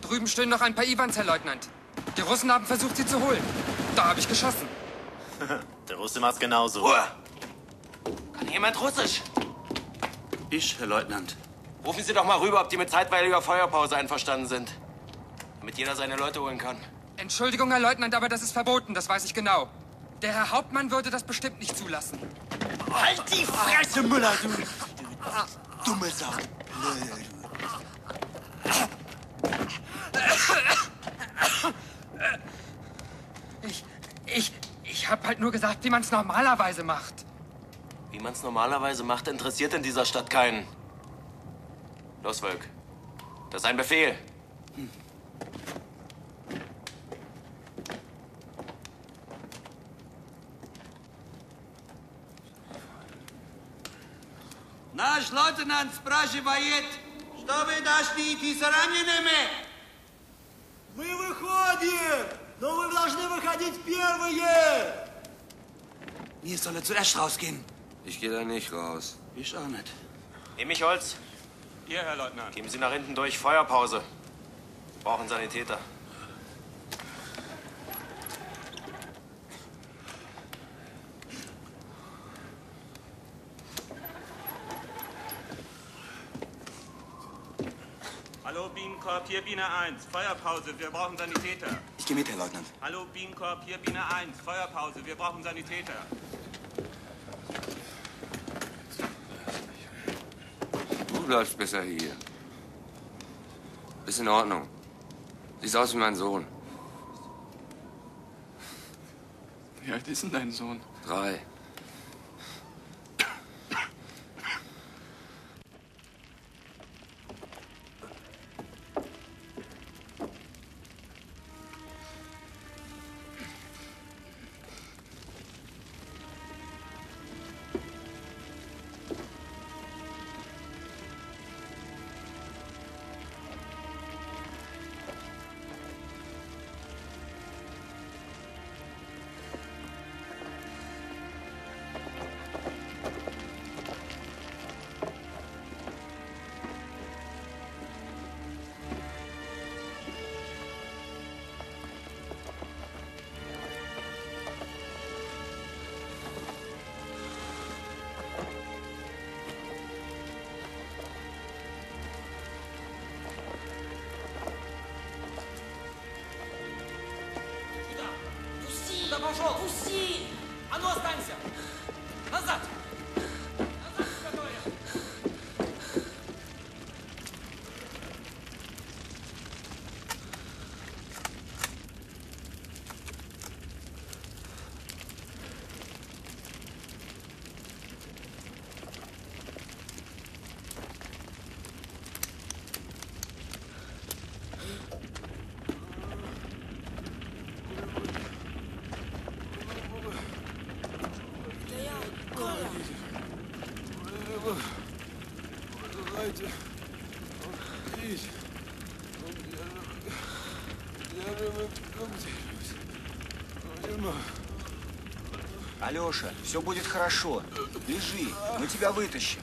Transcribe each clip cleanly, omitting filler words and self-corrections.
Drüben stehen noch ein paar Iwans, Herr Leutnant. Die Russen haben versucht, sie zu holen. Da habe ich geschossen. Der Russe macht's genauso. Ruhe! Kann jemand Russisch? Ich, Herr Leutnant. Rufen Sie doch mal rüber, ob die mit zeitweiliger Feuerpause einverstanden sind. Damit jeder seine Leute holen kann. Entschuldigung, Herr Leutnant, aber das ist verboten, das weiß ich genau. Der Herr Hauptmann würde das bestimmt nicht zulassen. Halt die Fresse, Müller, du! Dumme Sau! Ich hab halt nur gesagt, wie man es normalerweise macht. Wie man es normalerweise macht, interessiert in dieser Stadt keinen. Los, Wölk. Das ist ein Befehl. Nasz Leutnant sprawdziwajet, что вы должны идти с ранеными. Мы выходим! Но вы должны выходить первые! Nils soll zuerst rausgehen. Ich gehe da nicht raus. Ich auch nicht. Nehme ich Holz. Ja, Herr Leutnant. Geben Sie nach hinten durch. Feuerpause. Wir brauchen Sanitäter. Hallo, Bienenkorb, hier Biene 1, Feuerpause, wir brauchen Sanitäter. Ich gehe mit, Herr Leutnant. Hallo, Bienenkorb, hier Biene 1, Feuerpause, wir brauchen Sanitäter. Du bleibst besser hier. Ist in Ordnung. Siehst aus wie mein Sohn. Wie alt ist denn dein Sohn? 3. Пошел! Пусти! А ну останься! Назад! Назад, Алёша, все будет хорошо. Лежи, мы тебя вытащим.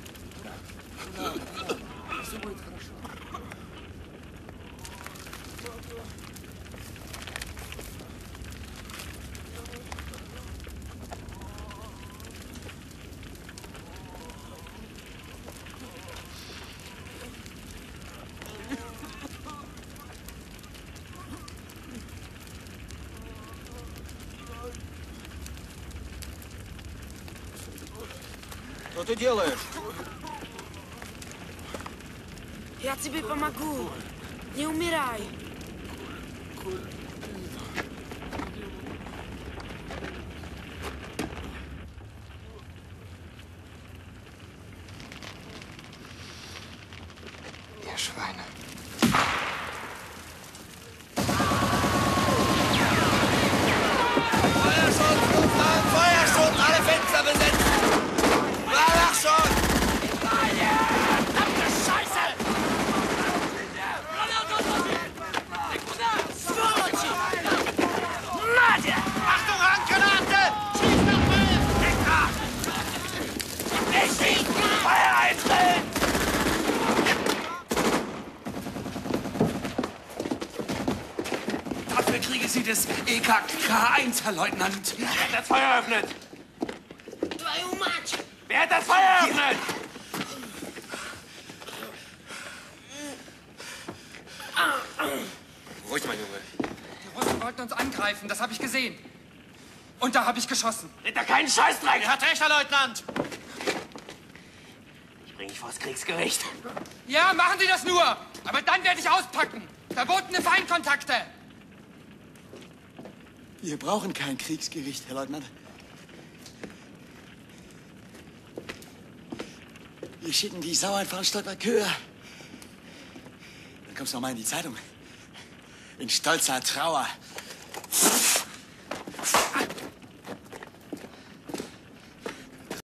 Все будет хорошо. Что ты делаешь? Я тебе помогу. Не умирай. Ihr Schweine. Feuerschutz! Alle Fenster besetzt! War doch schon! Habt ihr Scheiße! kriege Sie des EKK1, Herr Leutnant. Wer hat das Feuer eröffnet? Too much. Wer hat das Feuer eröffnet? Ruhig, mein Junge. Die Russen wollten uns angreifen, das habe ich gesehen. Und da habe ich geschossen. Seht da keinen Scheißdreck! Er hat recht, Herr Leutnant! Ich bringe dich vors Kriegsgericht. Ja, machen Sie das nur! Aber dann werde ich auspacken! Verbotene Feindkontakte! Wir brauchen kein Kriegsgericht, Herr Leutnant. Wir schicken die Sau einfach in Stockwerk höher. Dann kommst du nochmal in die Zeitung. In stolzer Trauer.